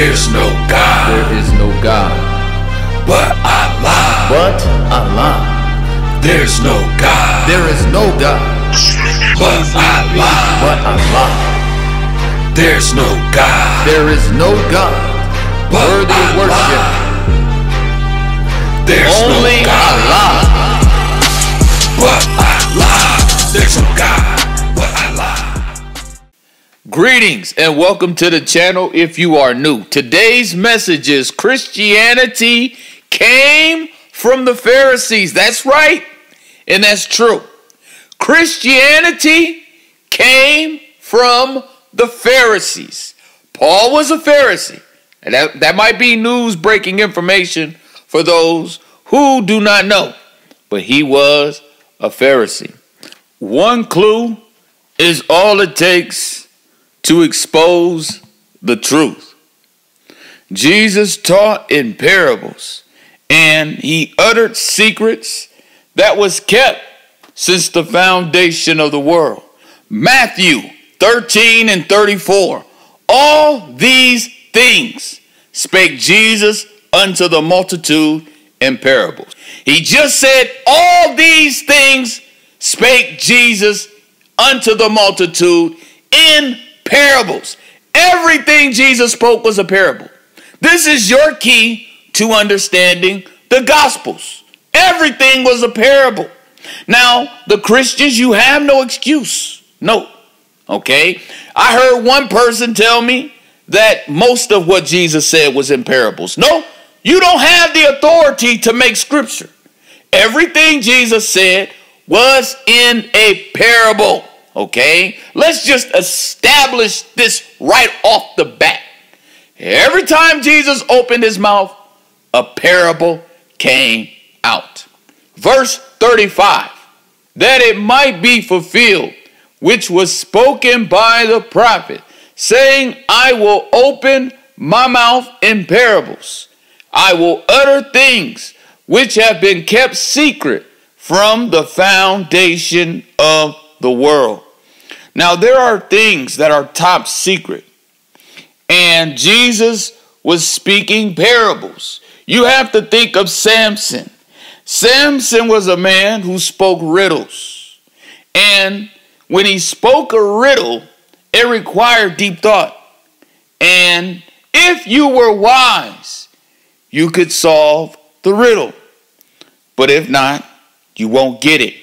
is no God. There is no God. But Allah. But Allah. There's no God. There is no God. But Allah. But Allah. There's no God. There is no God. But worthy of worship. There's only no God. Allah. But Allah. There's no God. Greetings and welcome to the channel if you are new. Today's message is Christianity came from the Pharisees. That's right, and that's true. Christianity came from the Pharisees. Paul was a Pharisee. And that might be news breaking information for those who do not know. But he was a Pharisee. One clue is all it takes to expose the truth. Jesus taught in parables, and he uttered secrets that was kept since the foundation of the world. Matthew 13 and 34. All these things spake Jesus unto the multitude in parables. He just said, all these things spake Jesus unto the multitude in parables. Parables. Everything Jesus spoke was a parable. This is your key to understanding the Gospels. Everything was a parable. Now, the Christians, you have no excuse. No. Okay? I heard one person tell me that most of what Jesus said was in parables. No, you don't have the authority to make scripture. Everything Jesus said was in a parable. Okay, let's just establish this right off the bat. Every time Jesus opened his mouth, a parable came out. Verse 35, that it might be fulfilled, which was spoken by the prophet, saying, I will open my mouth in parables. I will utter things which have been kept secret from the foundation of the world. Now, there are things that are top secret, and Jesus was speaking parables. You have to think of Samson. Samson was a man who spoke riddles, and when he spoke a riddle, it required deep thought. And if you were wise, you could solve the riddle, but if not, you won't get it.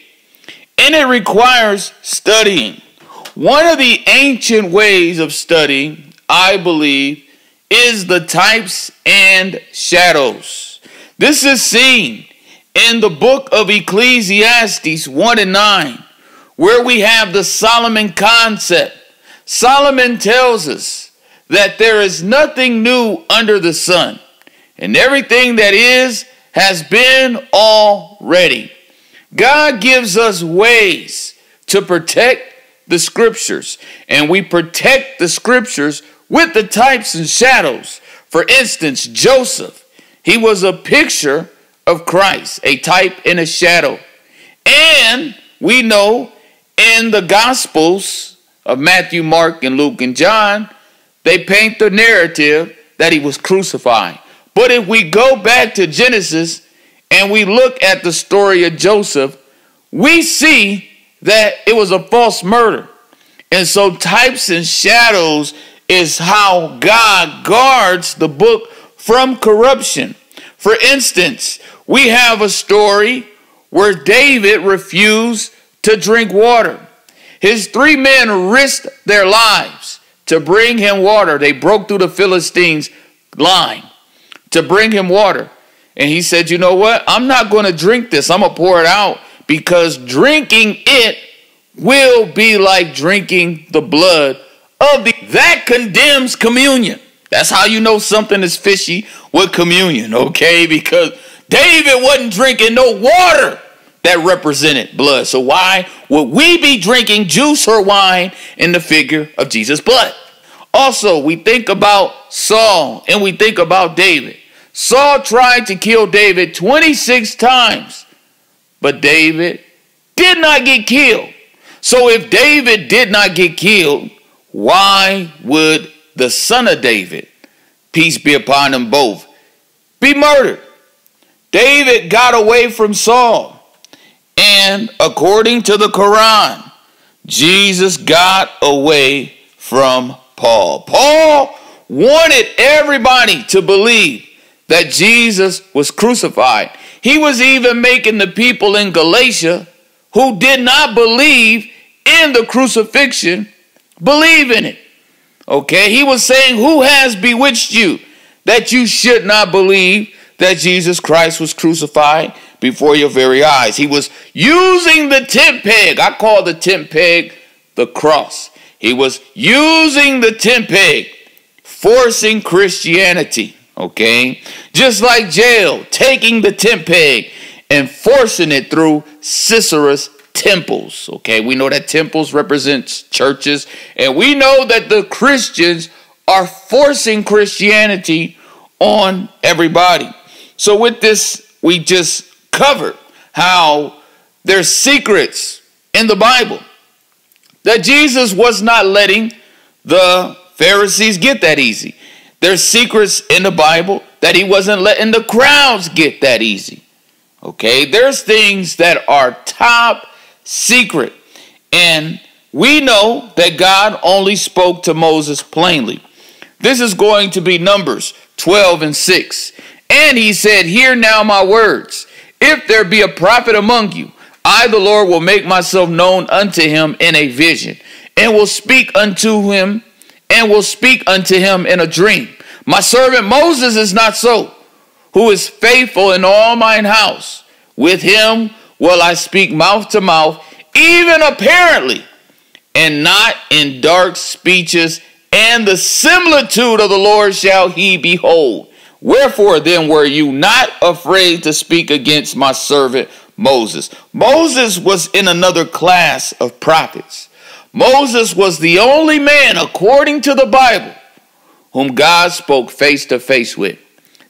And it requires studying. One of the ancient ways of studying, I believe, is the types and shadows. This is seen in the book of Ecclesiastes 1 and 9, where we have the Solomon concept. Solomon tells us that there is nothing new under the sun, and everything that is has been already. God gives us ways to protect the scriptures, and we protect the scriptures with the types and shadows. For instance, Joseph, he was a picture of Christ, a type and a shadow. And we know in the Gospels of Matthew, Mark, and Luke, and John, they paint the narrative that he was crucified. But if we go back to Genesis and we look at the story of Joseph, we see that it was a false murder. And so types and shadows is how God guards the book from corruption. For instance, we have a story where David refused to drink water. His three men risked their lives to bring him water. They broke through the Philistines' line to bring him water. And he said, you know what? I'm not going to drink this. I'm going to pour it out, because drinking it will be like drinking the blood of the... That condemns communion. That's how you know something is fishy with communion, okay? Because David wasn't drinking no water that represented blood. So why would we be drinking juice or wine in the figure of Jesus' blood? Also, we think about Saul and we think about David. Saul tried to kill David 26 times, but David did not get killed. So if David did not get killed, why would the son of David peace be upon them both, be murdered. David got away from Saul. And according to the Quran, Jesus got away from Paul. Paul wanted everybody to believe that Jesus was crucified. He was even making the people in Galatia who did not believe in the crucifixion believe in it. Okay, he was saying, who has bewitched you that you should not believe that Jesus Christ was crucified before your very eyes? He was using the tent peg. I call the tent peg the cross. He was using the tent peg, forcing Christianity. Okay, just like jail, taking the tent peg and forcing it through Cicero's temples. Okay, we know that temples represents churches, and we know that the Christians are forcing Christianity on everybody. So with this, we just covered how there's secrets in the Bible that Jesus was not letting the Pharisees get that easy. There's secrets in the Bible that he wasn't letting the crowds get that easy. Okay, there's things that are top secret. And we know that God only spoke to Moses plainly. This is going to be Numbers 12 and 6. And he said, hear now my words. If there be a prophet among you, I, the Lord, will make myself known unto him in a vision, and will speak unto him in a dream. My servant Moses is not so, who is faithful in all mine house. With him will I speak mouth to mouth, even apparently, and not in dark speeches, and the similitude of the Lord shall he behold. Wherefore then were you not afraid to speak against my servant Moses? Moses was in another class of prophets. Moses was the only man, according to the Bible, whom God spoke face to face with.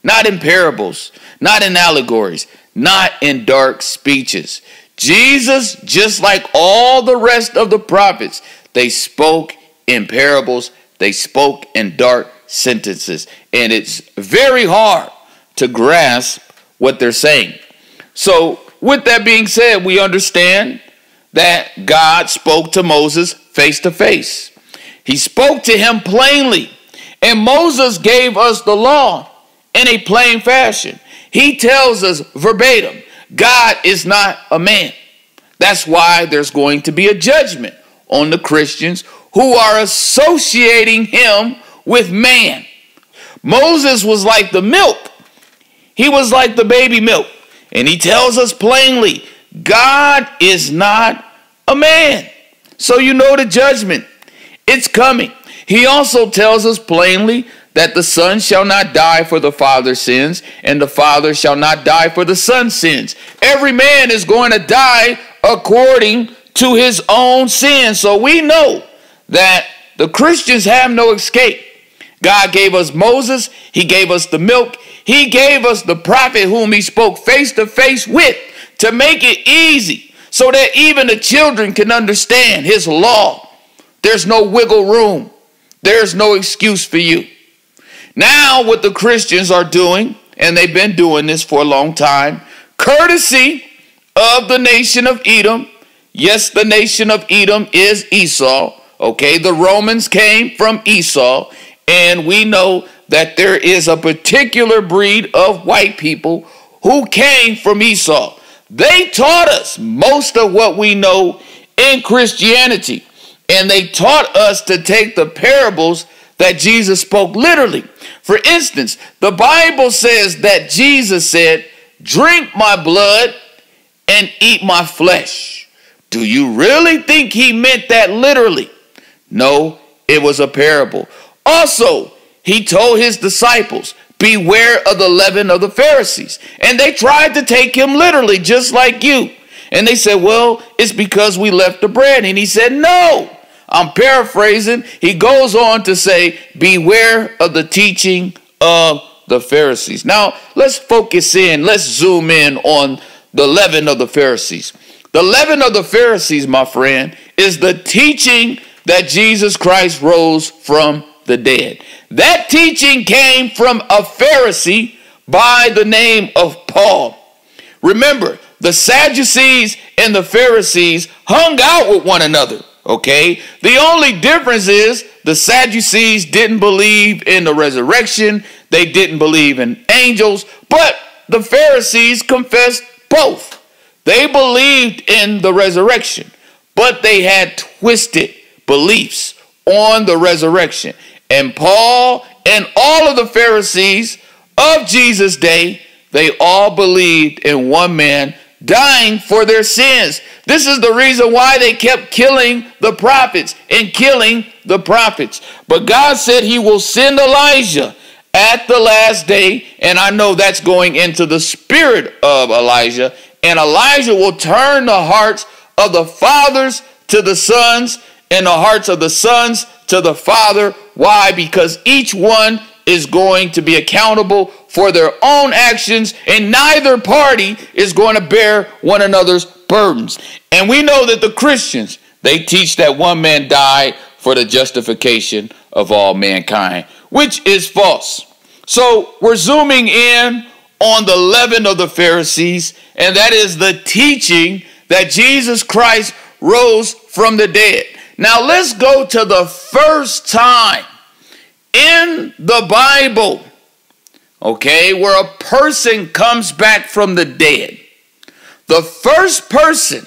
Not in parables, not in allegories, not in dark speeches. Jesus, just like all the rest of the prophets, they spoke in parables, they spoke in dark sentences. And it's very hard to grasp what they're saying. So with that being said, we understand that God spoke to Moses face to face. He spoke to him plainly. And Moses gave us the law in a plain fashion. He tells us verbatim, God is not a man. That's why there's going to be a judgment on the Christians who are associating him with man. Moses was like the milk. He was like the baby milk. And he tells us plainly, God is not a man. So you know the judgment. It's coming. He also tells us plainly that the son shall not die for the father's sins, and the father shall not die for the son's sins. Every man is going to die according to his own sin. So we know that the Christians have no escape. God gave us Moses. He gave us the milk. He gave us the prophet whom he spoke face to face with, to make it easy so that even the children can understand his law. There's no wiggle room. There's no excuse for you. Now what the Christians are doing, and they've been doing this for a long time, courtesy of the nation of Edom. Yes, the nation of Edom is Esau. Okay, the Romans came from Esau, and we know that there is a particular breed of white people who came from Esau. They taught us most of what we know in Christianity, and they taught us to take the parables that Jesus spoke literally. For instance, the Bible says that Jesus said, drink my blood and eat my flesh. Do you really think he meant that literally? No, it was a parable. Also, he told his disciples, beware of the leaven of the Pharisees. And they tried to take him literally, just like you. And they said, well, it's because we left the bread. And he said, no. I'm paraphrasing. He goes on to say, beware of the teaching of the Pharisees. Now, let's focus in. Let's zoom in on the leaven of the Pharisees. The leaven of the Pharisees, my friend, is the teaching that Jesus Christ rose from the dead. That teaching came from a Pharisee by the name of Paul. Remember, the Sadducees and the Pharisees hung out with one another, okay? The only difference is the Sadducees didn't believe in the resurrection. They didn't believe in angels, but the Pharisees confessed both. They believed in the resurrection, but they had twisted beliefs on the resurrection. And Paul and all of the Pharisees of Jesus' day, they all believed in one man dying for their sins. This is the reason why they kept killing the prophets. But God said he will send Elijah at the last day. And I know that's going into the spirit of Elijah. And Elijah will turn the hearts of the fathers to the sons and the hearts of the sons to the father. Why? Because each one is going to be accountable for their own actions, and neither party is going to bear one another's burdens. And we know that the Christians, they teach that one man died for the justification of all mankind, which is false. So we're zooming in on the leaven of the Pharisees, and that is the teaching that Jesus Christ rose from the dead. Now let's go to the first time in the Bible, okay, where a person comes back from the dead. The first person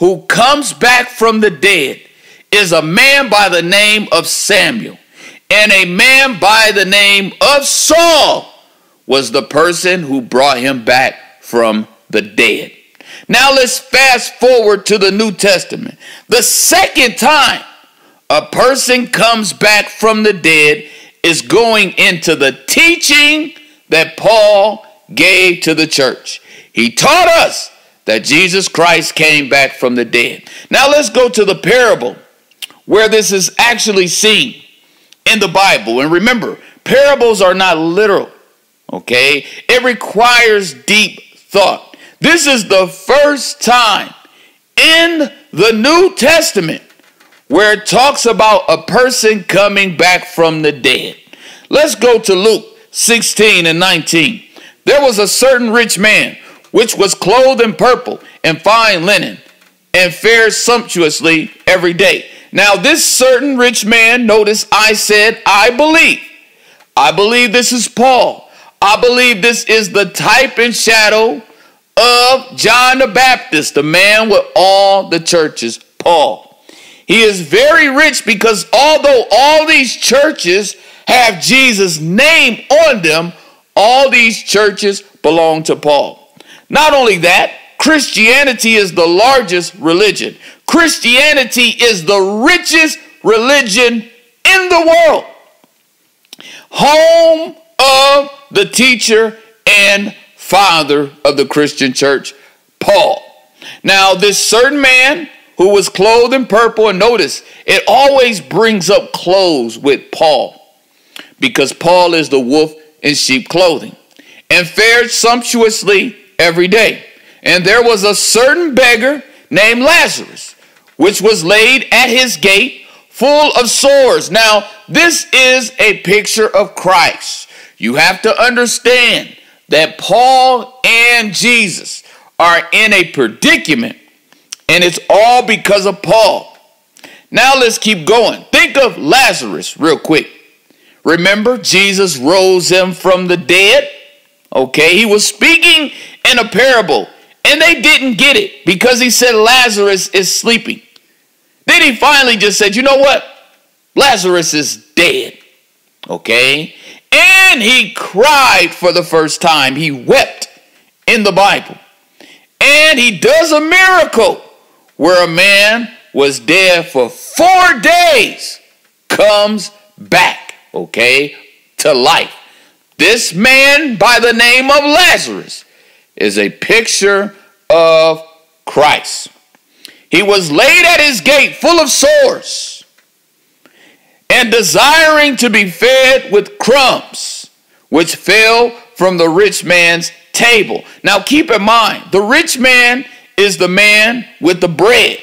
who comes back from the dead is a man by the name of Samuel, and a man by the name of Saul was the person who brought him back from the dead. Now let's fast forward to the New Testament. The second time a person comes back from the dead is going into the teaching that Paul gave to the church. He taught us that Jesus Christ came back from the dead. Now let's go to the parable where this is actually seen in the Bible. And remember, parables are not literal. Okay, it requires deep thought. This is the first time in the New Testament where it talks about a person coming back from the dead. Let's go to Luke 16 and 19. There was a certain rich man which was clothed in purple and fine linen and fared sumptuously every day. Now this certain rich man, notice I said, I believe this is Paul. I believe this is the type and shadow of John the Baptist, the man with all the churches, Paul. He is very rich because although all these churches have Jesus' name on them, all these churches belong to Paul. Not only that, Christianity is the largest religion. Christianity is the richest religion in the world. Home of the teacher and father of the Christian church, Paul. Now, this certain man who was clothed in purple, and notice, it always brings up clothes with Paul, because Paul is the wolf in sheep clothing, and fared sumptuously every day. And there was a certain beggar named Lazarus, which was laid at his gate full of sores. Now, this is a picture of Christ. You have to understand that Paul and Jesus are in a predicament, and it's all because of Paul. Now let's keep going. Think of Lazarus real quick. Remember, Jesus rose him from the dead. Okay, he was speaking in a parable, and they didn't get it because he said Lazarus is sleeping. Then he finally just said, you know what? Lazarus is dead. Okay? And he cried for the first time. He wept in the Bible. And he does a miracle where a man was dead for 4 days, comes back, okay, to life. This man by the name of Lazarus is a picture of Christ. He was laid at his gate full of sores, and desiring to be fed with crumbs, which fell from the rich man's table. Now keep in mind, the rich man is the man with the bread.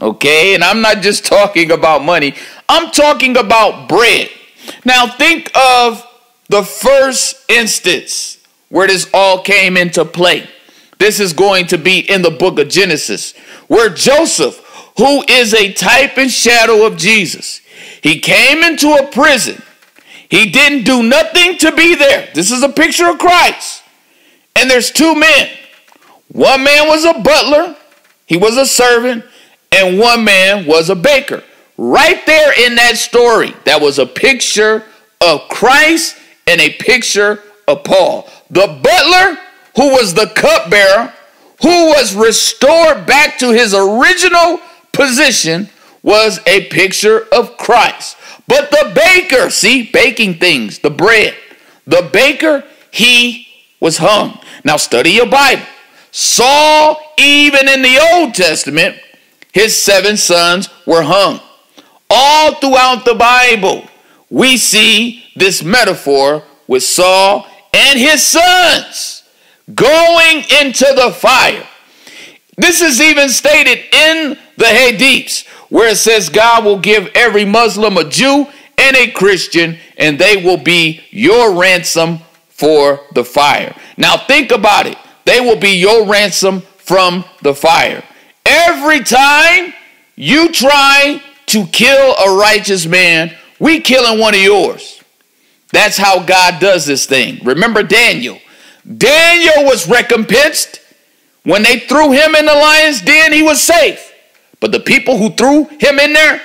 Okay, and I'm not just talking about money. I'm talking about bread. Now think of the first instance where this all came into play. This is going to be in the book of Genesis, where Joseph, who is a type and shadow of Jesus, he came into a prison. He didn't do nothing to be there. This is a picture of Christ. And there's two men. One man was a butler. He was a servant. And one man was a baker. Right there in that story, that was a picture of Christ and a picture of Paul. The butler, who was the cupbearer, who was restored back to his original position, was a picture of Christ. But the baker, see, baking things, the bread, the baker, he was hung. Now study your Bible. Saul, even in the Old Testament, his 7 sons were hung. All throughout the Bible, we see this metaphor with Saul and his sons going into the fire. This is even stated in the Hadiths, where it says God will give every Muslim a Jew and a Christian, and they will be your ransom for the fire. Now think about it. They will be your ransom from the fire. Every time you try to kill a righteous man, we killing one of yours. That's how God does this thing. Remember Daniel. Daniel was recompensed. When they threw him in the lion's den, he was safe. But the people who threw him in there,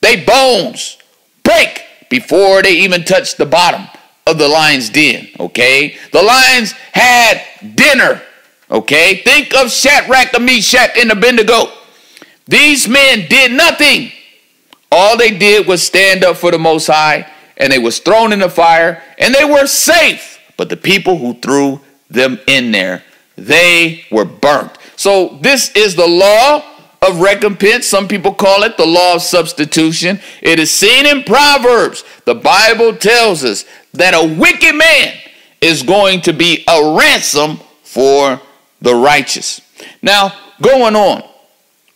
they bones break before they even touch the bottom of the lion's den, okay? The lions had dinner, okay? Think of Shadrach, Meshach, and Abednego. These men did nothing. All they did was stand up for the Most High, and they was thrown in the fire, and they were safe. But the people who threw them in there, they were burnt. So this is the law of recompense. Some people call it the law of substitution. It is seen in Proverbs. The Bible tells us that a wicked man is going to be a ransom for the righteous. Now, going on,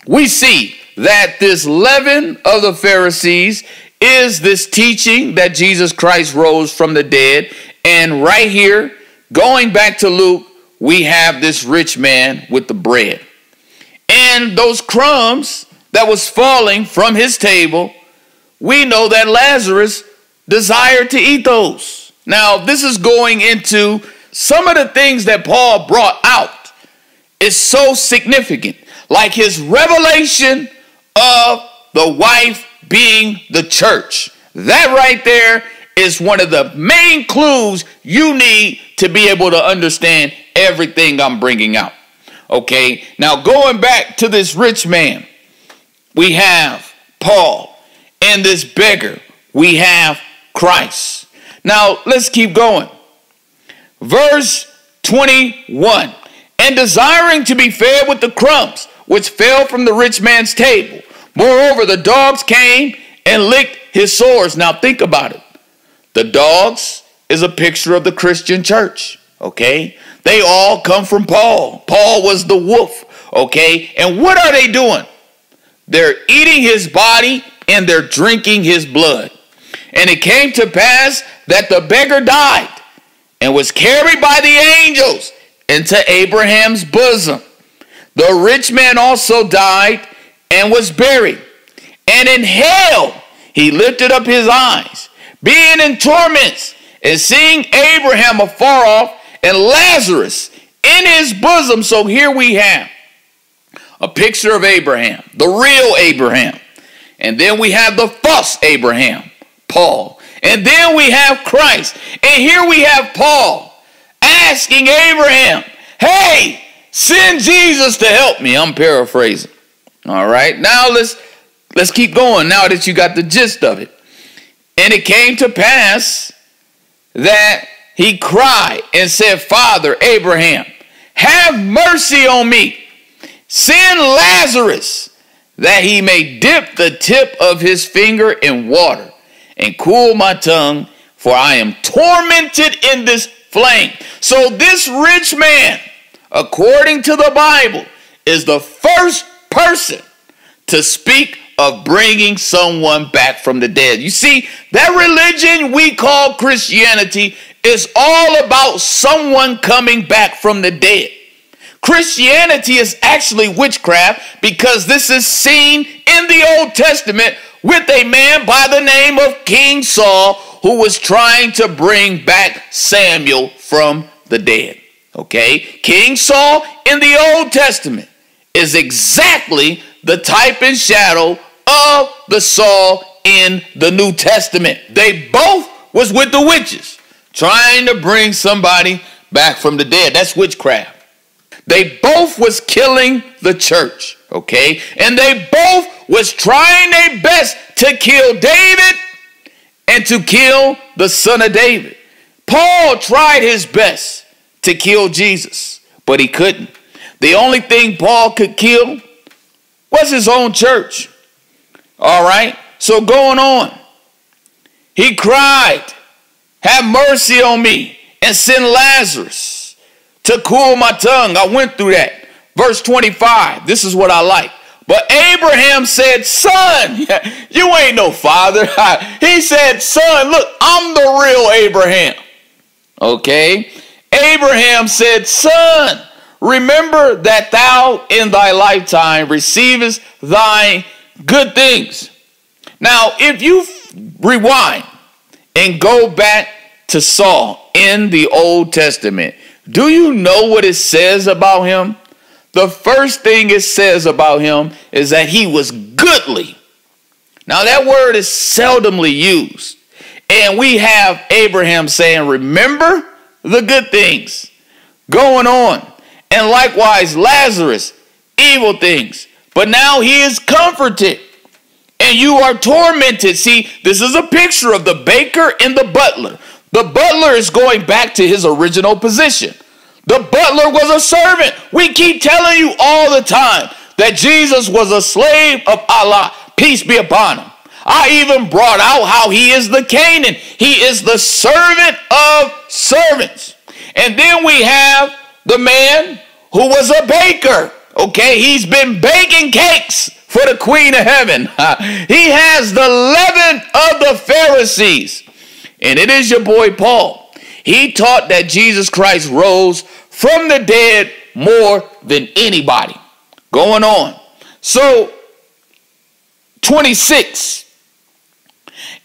we see that this leaven of the Pharisees is this teaching that Jesus Christ rose from the dead. And right here, going back to Luke, we have this rich man with the bread. And those crumbs that was falling from his table, we know that Lazarus desired to eat those. Now, this is going into some of the things that Paul brought out. It's so significant. Like his revelation of the wife being the church. That right there is one of the main clues you need to be able to understand everything I'm bringing out. Okay, now going back to this rich man, we have Paul, and this beggar, we have Christ. Now let's keep going. Verse 21, and desiring to be fed with the crumbs which fell from the rich man's table. Moreover, the dogs came and licked his sores. Now think about it. The dogs is a picture of the Christian church. Okay, they all come from Paul. Paul was the wolf. Okay, and what are they doing? They're eating his body and they're drinking his blood. And it came to pass that the beggar died and was carried by the angels into Abraham's bosom. The rich man also died and was buried. And in hell he lifted up his eyes, being in torments, and seeing Abraham afar off, and Lazarus in his bosom. So here we have a picture of Abraham, the real Abraham. And then we have the false Abraham, Paul. And then we have Christ. And here we have Paul asking Abraham, hey, send Jesus to help me. I'm paraphrasing. All right, now let's keep going now that you got the gist of it. And it came to pass that he cried and said, Father Abraham, have mercy on me. Send Lazarus that he may dip the tip of his finger in water and cool my tongue, for I am tormented in this flame. So this rich man, according to the Bible, is the first person to speak of bringing someone back from the dead. You see, that religion we call Christianity is all about someone coming back from the dead. Christianity is actually witchcraft, because this is seen in the Old Testament with a man by the name of King Saul who was trying to bring back Samuel from the dead. Okay, King Saul in the Old Testament is exactly the type and shadow of the Saul in the New Testament. They both was with the witches, trying to bring somebody back from the dead. That's witchcraft. They both was killing the church, okay? And they both was trying their best to kill David and to kill the son of David. Paul tried his best to kill Jesus, but he couldn't. The only thing Paul could kill was his own church, all right? So going on, he cried, "Have mercy on me and send Lazarus to cool my tongue." I went through that. Verse 25. This is what I like. But Abraham said, "Son," you ain't no father. He said, "Son, look, I'm the real Abraham." Okay. Abraham said, "Son, remember that thou in thy lifetime receivest thy good things." Now, if you rewind and go back to Saul in the Old Testament, do you know what it says about him? The first thing it says about him is that he was goodly. Now that word is seldomly used. And we have Abraham saying, "Remember the good things." Going on. And likewise Lazarus, evil things. But now he is comforted and you are tormented. See, this is a picture of the baker and the butler. The butler is going back to his original position. The butler was a servant. We keep telling you all the time that Jesus was a slave of Allah. Peace be upon him. I even brought out how he is the Canaan. He is the servant of servants. And then we have the man who was a baker. Okay, he's been baking cakes for the Queen of Heaven. He has the leaven of the Pharisees. And it is your boy Paul. He taught that Jesus Christ rose from the dead more than anybody. Going on. So, 26.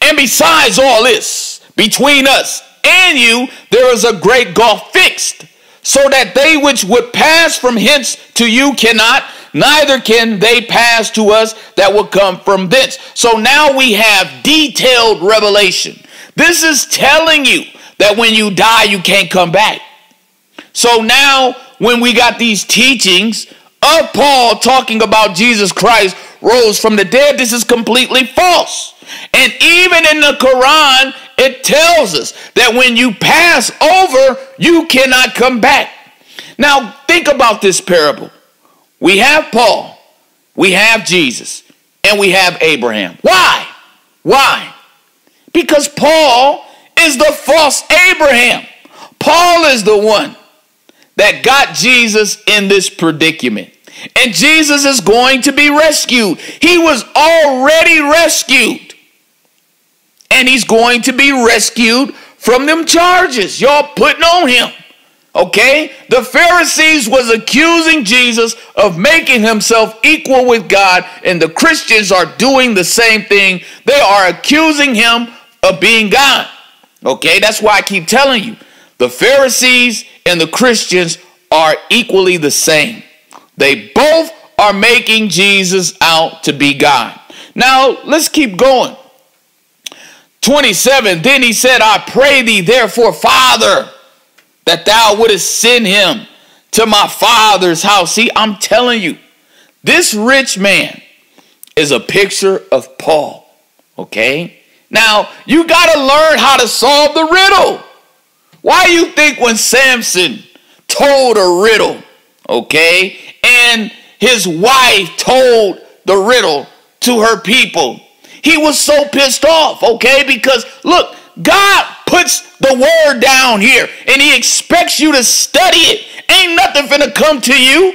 "And besides all this, between us and you, there is a great gulf fixed, so that they which would pass from hence to you cannot, neither can they pass to us that will come from thence." So now we have detailed revelation. This is telling you that when you die, you can't come back. So now when we got these teachings of Paul talking about Jesus Christ rose from the dead, this is completely false. And even in the Quran, it tells us that when you pass over, you cannot come back. Now, think about this parable. We have Paul, we have Jesus, and we have Abraham. Why? Why? Because Paul is the false Abraham. Paul is the one that got Jesus in this predicament. And Jesus is going to be rescued. He was already rescued. And he's going to be rescued from them charges y'all putting on him. Okay? The Pharisees was accusing Jesus of making himself equal with God. And the Christians are doing the same thing. They are accusing him of being God. Okay, that's why I keep telling you, the Pharisees and the Christians are equally the same. They both are making Jesus out to be God. Now, let's keep going. 27, "Then he said, I pray thee therefore, Father, that thou wouldest send him to my father's house." See, I'm telling you, this rich man is a picture of Paul. Okay? Now, you got to learn how to solve the riddle. Why do you think when Samson told a riddle, okay, and his wife told the riddle to her people, he was so pissed off, okay? Because, look, God puts the word down here, and he expects you to study it. Ain't nothing finna come to you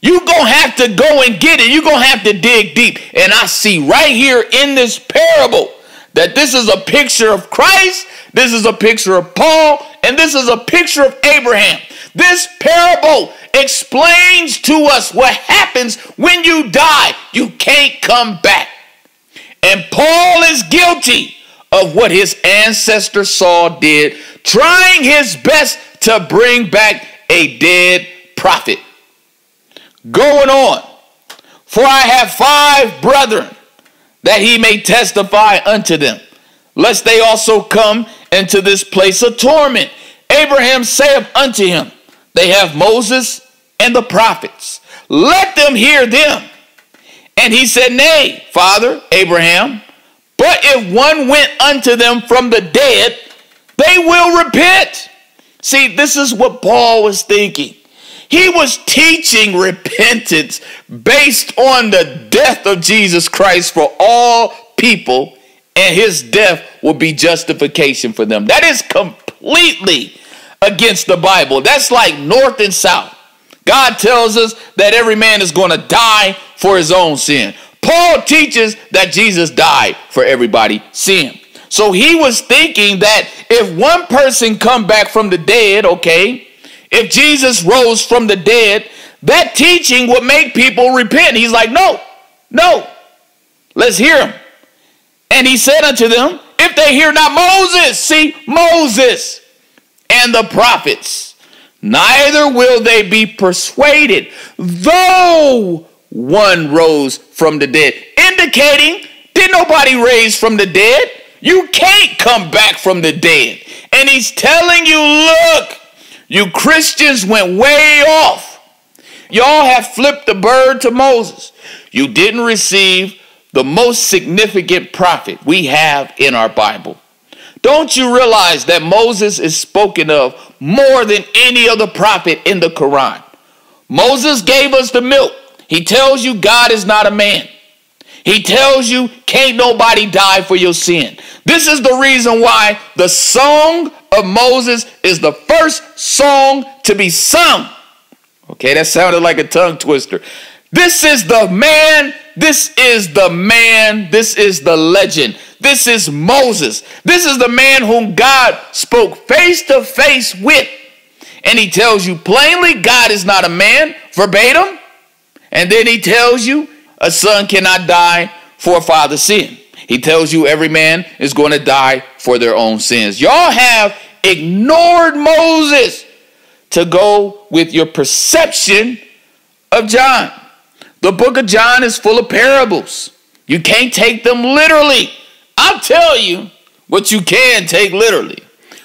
You're going to have to go and get it. You're going to have to dig deep. And I see right here in this parable that this is a picture of Christ, this is a picture of Paul, and this is a picture of Abraham. This parable explains to us what happens when you die. You can't come back. And Paul is guilty of what his ancestor Saul did, trying his best to bring back a dead prophet. Going on, for I have 5 brethren, that he may testify unto them, lest they also come into this place of torment. Abraham saith unto him, they have Moses and the prophets. Let them hear them. And he said, Nay, father Abraham, but if one went unto them from the dead, they will repent. See, this is what Paul was thinking. He was teaching repentance based on the death of Jesus Christ for all people, and his death would be justification for them. That is completely against the Bible. That's like north and south. God tells us that every man is going to die for his own sin. Paul teaches that Jesus died for everybody's sin. So he was thinking that if one person come back from the dead, okay, if Jesus rose from the dead, that teaching would make people repent. He's like, no, let's hear him. And he said unto them, if they hear not Moses, see, Moses and the prophets, neither will they be persuaded, though one rose from the dead. Indicating, did nobody raise from the dead? You can't come back from the dead. And he's telling you, look, you Christians went way off. Y'all have flipped the bird to Moses. You didn't receive the most significant prophet we have in our Bible. Don't you realize that Moses is spoken of more than any other prophet in the Quran? Moses gave us the milk. He tells you God is not a man. He tells you can't nobody die for your sin. This is the reason why the song of Moses is the first song to be sung. Okay, that sounded like a tongue twister. This is the man. This is the man. This is the legend. This is Moses. This is the man whom God spoke face to face with. And he tells you plainly God is not a man, verbatim. And then he tells you a son cannot die for a father's sin. He tells you every man is going to die for their own sins. Y'all have ignored Moses to go with your perception of John. The book of John is full of parables. You can't take them literally. I'll tell you what you can take literally.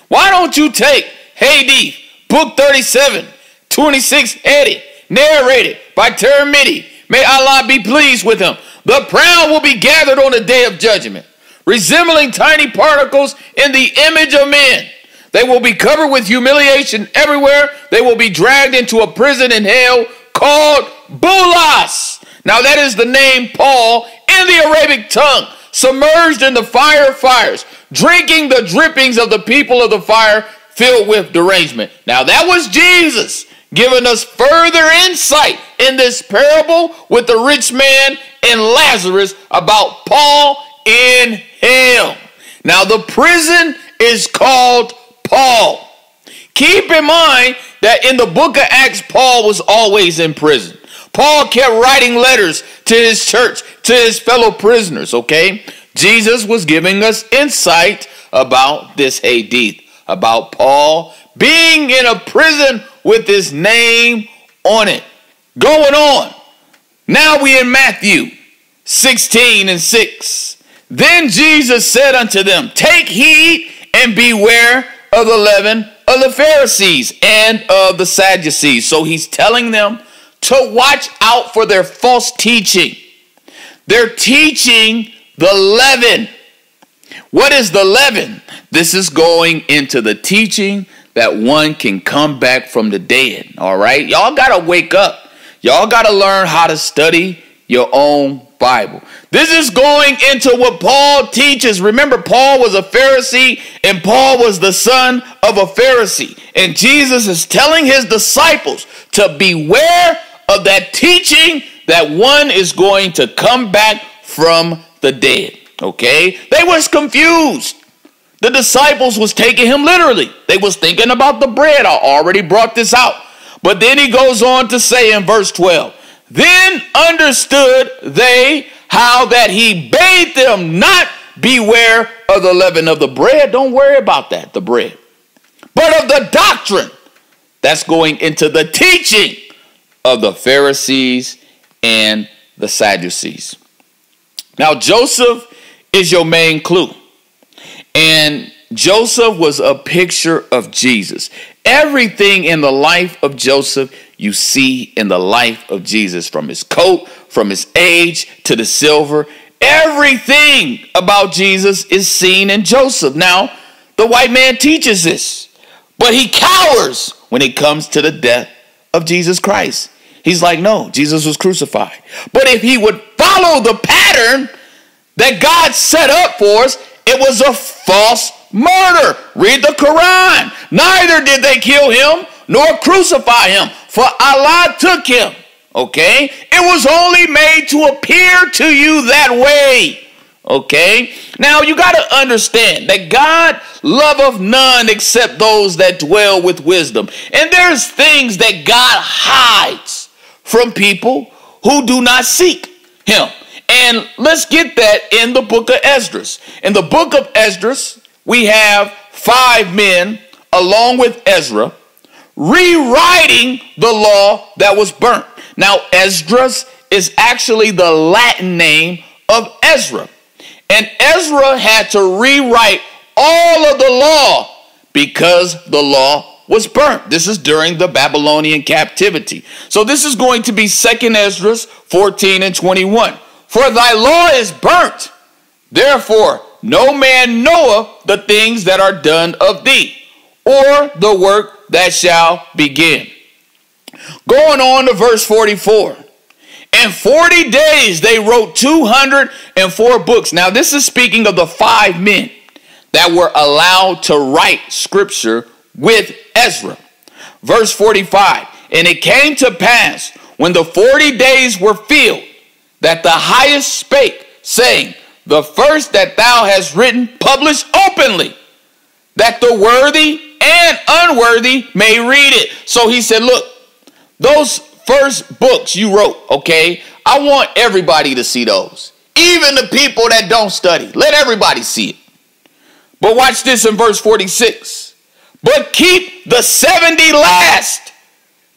Why don't you take Hadith, book 37, 26, edit, narrated by Tirmidhi. May Allah be pleased with him. The proud will be gathered on the day of judgment, resembling tiny particles in the image of men. They will be covered with humiliation everywhere. They will be dragged into a prison in hell called Bulas. Now that is the name Paul in the Arabic tongue, submerged in the fires, drinking the drippings of the people of the fire filled with derangement. Now that was Jesus, giving us further insight in this parable with the rich man and Lazarus about Paul in hell. Now the prison is called Paul. Keep in mind that in the book of Acts, Paul was always in prison. Paul kept writing letters to his church, to his fellow prisoners, okay? Jesus was giving us insight about this hadith, about Paul being in a prison with his name on it. Going on. Now we in Matthew 16:6. Then Jesus said unto them, take heed and beware of the leaven of the Pharisees and of the Sadducees. So he's telling them to watch out for their false teaching. They're teaching the leaven. What is the leaven? This is going into the teaching that one can come back from the dead. All right. Y'all got to wake up. Y'all got to learn how to study your own Bible. This is going into what Paul teaches. Remember, Paul was a Pharisee and Paul was the son of a Pharisee. And Jesus is telling his disciples to beware of that teaching that one is going to come back from the dead. Okay? They was confused. The disciples was taking him literally. They was thinking about the bread. I already brought this out. But then he goes on to say in verse 12, then understood they how that he bade them not beware of the leaven of the bread. Don't worry about that, the bread. But of the doctrine. That's going into the teaching of the Pharisees and the Sadducees. Now, Joseph is your main clue. And Joseph was a picture of Jesus. Everything in the life of Joseph you see in the life of Jesus, from his coat, from his age to the silver. Everything about Jesus is seen in Joseph. Now, the white man teaches this, but he cowers when it comes to the death of Jesus Christ. He's like, no, Jesus was crucified. But if he would follow the pattern that God set up for us, it was a false murder. Read the Quran. Neither did they kill him nor crucify him, for Allah took him. Okay? It was only made to appear to you that way. Okay? Now, you got to understand that God loveth none except those that dwell with wisdom. And there's things that God hides from people who do not seek him. And let's get that in the book of Esdras. In the book of Esdras, we have 5 men, along with Ezra, rewriting the law that was burnt. Now, Esdras is actually the Latin name of Ezra. And Ezra had to rewrite all of the law because the law was burnt. This is during the Babylonian captivity. So this is going to be 2nd Ezra 14 and 21. For thy law is burnt, therefore no man knoweth the things that are done of thee, or the work that shall begin. Going on to verse 44. In 40 days they wrote 204 books. Now this is speaking of the 5 men that were allowed to write scripture with Ezra. Verse 45. And it came to pass when the 40 days were filled, that the highest spake, saying, the first that thou hast written, publish openly, that the worthy and unworthy may read it. So he said, look, those first books you wrote, okay, I want everybody to see those. Even the people that don't study, let everybody see it. But watch this in verse 46. But keep the 70 last,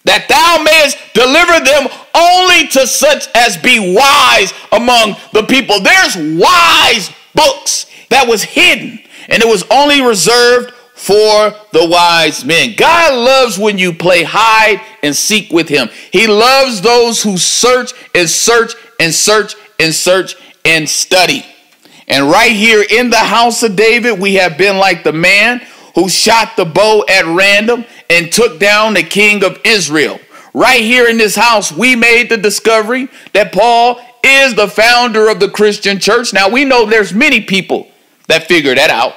that thou mayest deliver them only to such as be wise among the people. There's wise books that was hidden, and it was only reserved for the wise men. God loves when you play hide and seek with him. He loves those who search and search and search and search and study. And right here in the house of David, we have been like the man who shot the bow at random and took down the king of Israel. Right here in this house, we made the discovery that Paul is the founder of the Christian church. Now, we know there's many people that figure that out,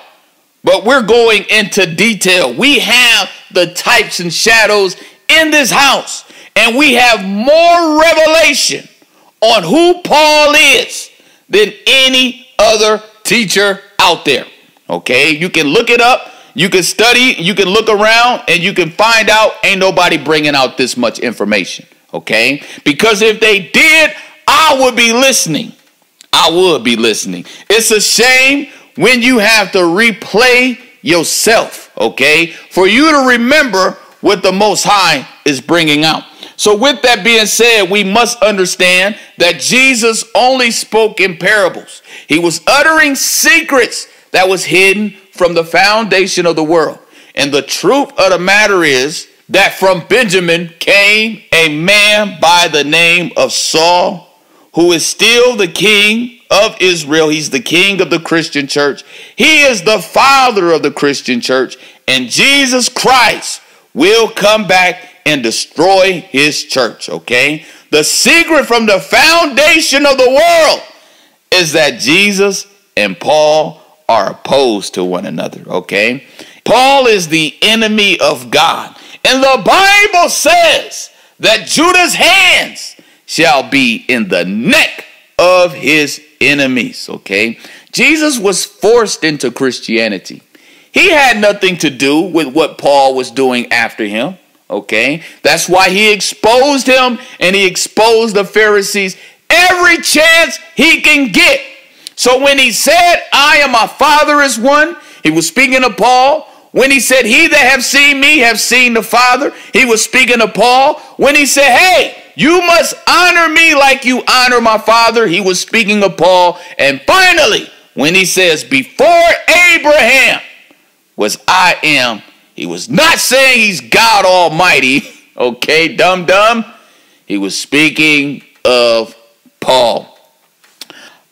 but we're going into detail. We have the types and shadows in this house, and we have more revelation on who Paul is than any other teacher out there. Okay, you can look it up. You can study, you can look around, and you can find out ain't nobody bringing out this much information, okay? Because if they did, I would be listening. I would be listening. It's a shame when you have to replay yourself, okay? For you to remember what the Most High is bringing out. So with that being said, we must understand that Jesus only spoke in parables. He was uttering secrets that was hidden from the foundation of the world. And the truth of the matter is that from Benjamin came a man by the name of Saul, who is still the king of Israel. He's the king of the Christian church. He is the father of the Christian church. And Jesus Christ will come back and destroy his church. Okay? The secret from the foundation of the world is that Jesus and Paul are opposed to one another, okay? Paul is the enemy of God. And the Bible says that Judah's hands shall be in the neck of his enemies. Okay, Jesus was forced into Christianity. He had nothing to do with what Paul was doing after him. Okay, that's why he exposed him, and he exposed the Pharisees every chance he can get. So when he said, I and my Father is one, he was speaking to Paul. When he said, he that have seen me have seen the Father, he was speaking to Paul. When he said, hey, you must honor me like you honor my Father, he was speaking to Paul. And finally, when he says, before Abraham was I am, he was not saying he's God Almighty. Okay, dumb. He was speaking of Paul.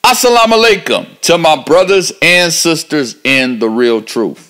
Assalamu alaikum to my brothers and sisters in the real truth.